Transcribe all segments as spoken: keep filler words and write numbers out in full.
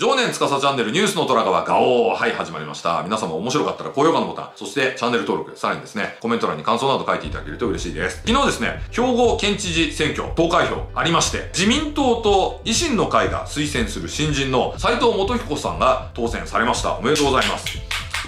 常年司チャンネルニュースの虎川ガオー。はい、始まりました。皆様面白かったら高評価のボタン、そしてチャンネル登録、さらにですね、コメント欄に感想など書いていただけると嬉しいです。昨日ですね、兵庫県知事選挙、投開票ありまして、自民党と維新の会が推薦する新人の斉藤元彦さんが当選されました。おめでとうございます。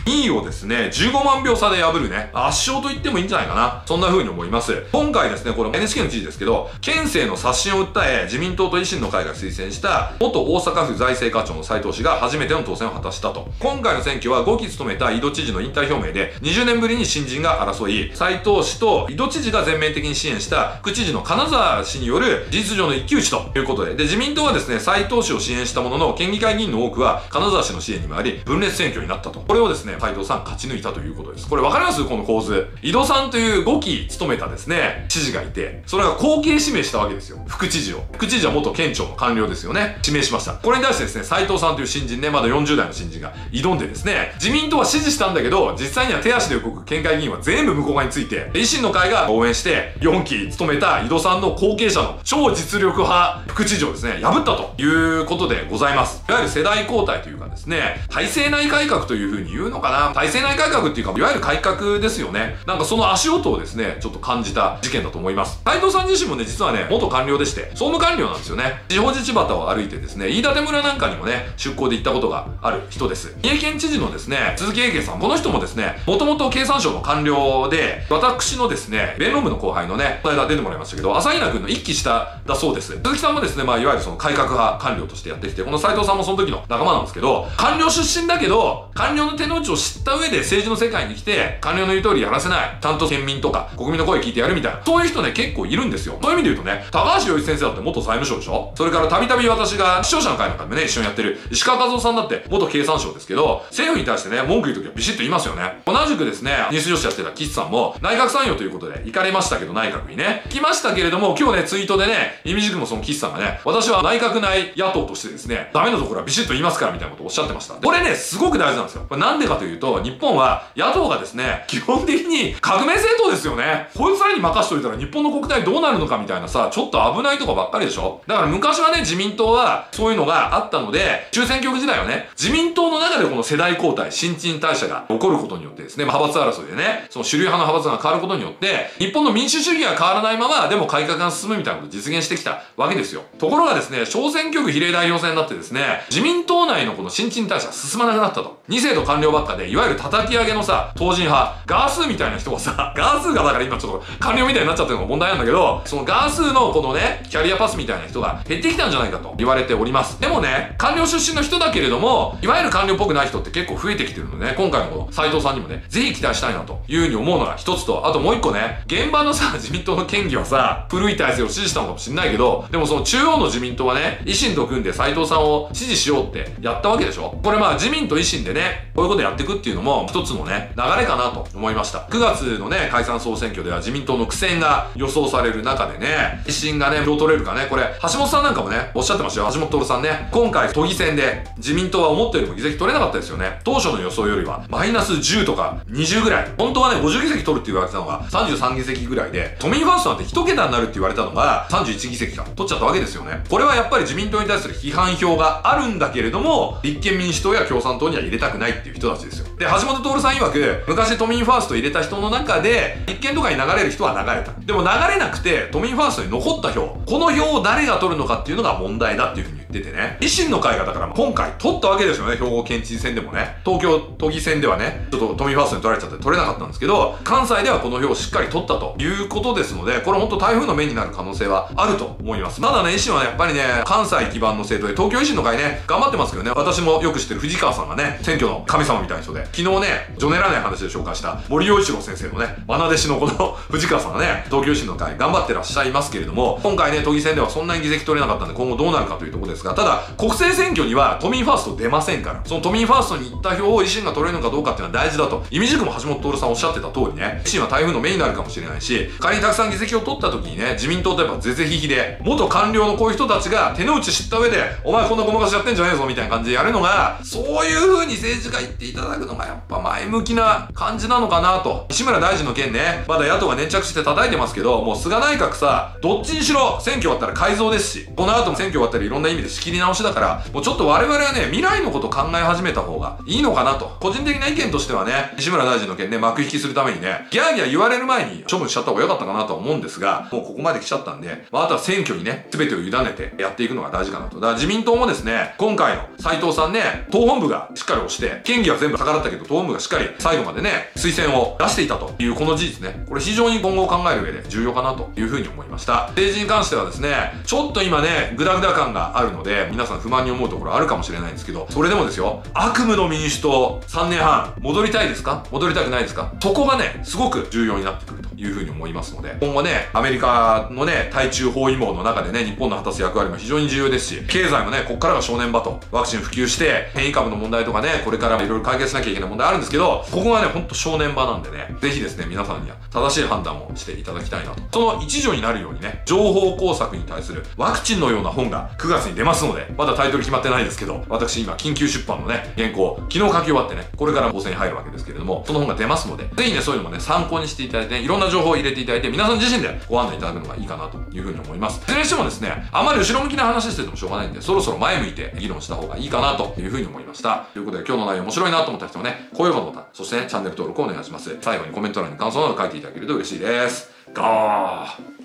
にいをですね、じゅうごまんひょう差で破るね、圧勝と言ってもいいんじゃないかな。そんな風に思います。今回ですね、これ エヌエイチケー の知事ですけど、県政の刷新を訴え、自民党と維新の会が推薦した、元大阪府財政課長の斉藤氏が初めての当選を果たしたと。今回の選挙はごき務めた井戸知事の引退表明で、にじゅうねんぶりに新人が争い、斉藤氏と井戸知事が全面的に支援した、副知事の金沢氏による事実上の一騎打ちということで、で、自民党はですね、斉藤氏を支援したものの、県議会議員の多くは金沢氏の支援に回り、分裂選挙になったと。これをですね、斉藤さん勝ち抜いたということです。これ分かります?この構図。井戸さんというごき務めたですね、知事がいて、それが後継指名したわけですよ。副知事を。副知事は元県庁の官僚ですよね。指名しました。これに対してですね、斉藤さんという新人ね、まだよんじゅうだいの新人が挑んでですね、自民党は支持したんだけど、実際には手足で動く県会議員は全部向こう側について、維新の会が応援して、よんき務めた井戸さんの後継者の超実力派副知事をですね、破ったということでございます。いわゆる世代交代というかですね、体制内改革というふうに言うのかな、体制内改革っていうか、いわゆる改革ですよね。なんかその足音をですね、ちょっと感じた事件だと思います。斉藤さん自身もね、実はね、元官僚でして、総務官僚なんですよね。地方自治旗を歩いてですね、飯舘村なんかにもね、出向で行ったことがある人です。三重県知事のですね、鈴木英敬さん、この人もですね、もともと経産省の官僚で、私のですね、弁論部の後輩のね、この間出てもらいましたけど、朝比奈君の一期下だそうです。鈴木さんもですね、まあ、いわゆるその改革派官僚としてやってきて、この斉藤さんもその時の仲間なんですけど、官僚出身だけど、官僚の手の内を知った上で政治の世界に来て、官僚の言う通りやらせない。ちゃんと県民とか国民の声聞いてやるみたいな。そういう人ね、結構いるんですよ。そういう意味で言うとね、高橋洋一先生だって元財務省でしょ?それからたびたび私が視聴者の会なんかでもね、一緒にやってる石川和夫さんだって元経産省ですけど、政府に対してね、文句言うときはビシッと言いますよね。同じくですね、ニュース女子やってた岸さんも内閣参与ということで行かれましたけど、内閣にね。行きましたけれども、今日ね、ツイートでね、いみじくもその岸さんがね、私は内閣内野党としてですね、ダメなところはビシッと言いますからみたいなことをおっしゃってました。これね、すごく大事なんですよ。なんでかというと、日本は野党がですね、基本的に革命政党ですよね。こいつらに任しといたら日本の国体どうなるのかみたいなさ、ちょっと危ないとかばっかりでしょ?だから昔はね、自民党はそういうのがあったので、中選挙区時代はね、自民党の中でこの世代交代、新陳代謝が起こることによってですね、派閥争いでね、その主流派の派閥が変わることによって、日本の民主主義が変わらないまま、でも改革が進むみたいなことを実現してきたわけですよ。ところがですね、小選挙区比例代表選になってですね、自民党内のこの新陳代謝が進まなくなったと。二世と官僚ばっかで、いわゆる叩き上げのさ、党人派、ガースーみたいな人がさ、ガースーがだから今ちょっと官僚みたいになっちゃってるのが問題なんだけど、そのガースーのこのね、キャリアパスみたいな人が減ってきたんじゃないかと言われております。でもね、官僚出身の人だけれども、いわゆる官僚っぽくない人って結構増えてきてるのでね、今回のこの斉藤さんにもね、ぜひ期待したいなというふうに思うのが一つと、あともう一個ね、現場のさ、自民党の県議はさ、古い体制を支持したのかもしれないけど、でもその中央の自民党はね、維新と組んで斉藤さんを支持しようってやったわけでしょ?これまあ自民と維新でね、こういうことやっていくっていうのも一つのね、流れかなと思いました。くがつのね、解散総選挙では自民党の苦戦が予想される中でね、維新がね、どう取れるかね、これ、橋本さんなんかもね、おっしゃってましたよ。橋本徹さんね、今回都議選で自民党は思ったよりも議席取れなかったですよね。当初の予想よりは、マイナスじゅうとかにじゅうぐらい。本当はね、ごじゅうぎせき取るって言われてたのがさんじゅうさんぎせきぐらいで、都民ファーストなんていちけたになるって言われたのがさんじゅういちぎせきか。取っちゃったわけですよね。これはやっぱり自民党に対する批判票があるんだけれども、立憲民主党や共産党には入れたくないっていう人たちですよ。で、橋本徹さん曰く、昔都民ファースト入れた人の中で、立憲とかに流れる人は流れた。でも流れなくて、都民ファーストに残った票、この票を誰が取るのかっていうのが問題だっていうふうに言っててね。維新の会がだから今回取ったわけですよね、兵庫県知事選でもね。東京都議選ではね、ちょっと都民ファーストに取られちゃって取れなかったんですけど、関西ではこの票をしっかり取ったということですので、これ本当台風の目になる可能性はあると思います。まだね、維新はね、やっぱりね、関西基盤の政党で、東京維新の会ね、頑張ってますけどね、私もよく知ってる藤川さんがね、選挙の神様みたいな人で、昨日ね、ジョネらない話で紹介した森洋一郎先生のね、まな弟子のこの藤川さんがね、東京維新の会頑張ってらっしゃいますけれども、今回ね、都議選ではそんなに議席取れなかったんで、今後どうなるかというところですが、ただ、国政選挙には都民ファースト出ませんから、その都民ファーストに行った票を維新が取れるのかどうかっていうのは大事だと、いみじくも橋本徹さんおっしゃってた通りね、維新は台風の目になるかもしれないし、仮にたくさん議席を取った時にね、自民党とやっぱ是々非々で、元官僚のこういう人たちが手の内知った上で、お前こんなごまかしやってんじゃねえぞみたいな感じでやるのが、そういう風に政治家言っていただくのがやっぱ前向きな感じなのかなと。西村大臣の件ね、まだ野党が粘着して叩いてますけど、もう菅内閣さ、どっちにしろ選挙終わったら改造ですし、この後も選挙終わったらいろんな意味で仕切り直しだから、もうちょっと我々はね、未来のことを考え始めた方がいいのかなと。個人的な意見としてはね、西村大臣の件ね、幕引きするためにね、ギャーギャー言われる前に処分しちゃった方が良かったかなとは思うんですが、もうここまで来ちゃったんで、まあ、あとは選挙にね、全てを委ねてやっていくのが大事かなと。だから自民党もですね、今回の斉藤さんね、党本部がしっかり押して、県議は全部逆らったけど、党本部がしっかり最後までね、推薦を出していたというこの事実ね、これ非常に今後を考える上で重要かなというふうに思いました。政治に関してはですね、ちょっと今ね、グダグダ感があるので、皆さん不満に思うところあるかもしれないんですけど、それでもですよ、悪夢の民主党さんねんはん、戻りたいですか？戻りたくないですか？そこがね、すごく重要になってくるというふうに思いますので、今後ね、アメリカのね、対中包囲網の中でね、日本の果たす役割も非常に重要ですし、経済もね、こっからが正念場と、ワクチン普及して、変異株の問題とかね、これからいろいろ解決しなきゃいけない問題あるんですけど、ここがね、ほんと正念場なんでね、ぜひですね、皆さんには正しい判断をしていただきたいなと。その一助になるようにね、情報工作に対するワクチンのような本がくがつに出ますので、まだタイトル決まってないですけど、私今、緊急出版のね、原稿、昨日書き終わってね、これから構成に入るわけですけれども、その本が出ますので、ぜひね、そういうのもね、参考にしていただいて、ね、いろんな情報を入れていただいて、皆さん自身でご案内いただくのがいいかなというふうに思います。いずれにしてもですね、あまり後ろ向きな話しててもしょうがないんで、そろそろ前向いて議論した方がいいかなというふうに思いました。ということで、今日の内容面白いなと思った人もね、高評価のボタン、そしてね、チャンネル登録をお願いします。最後にコメント欄に感想など書いていただけると嬉しいです。ゴー！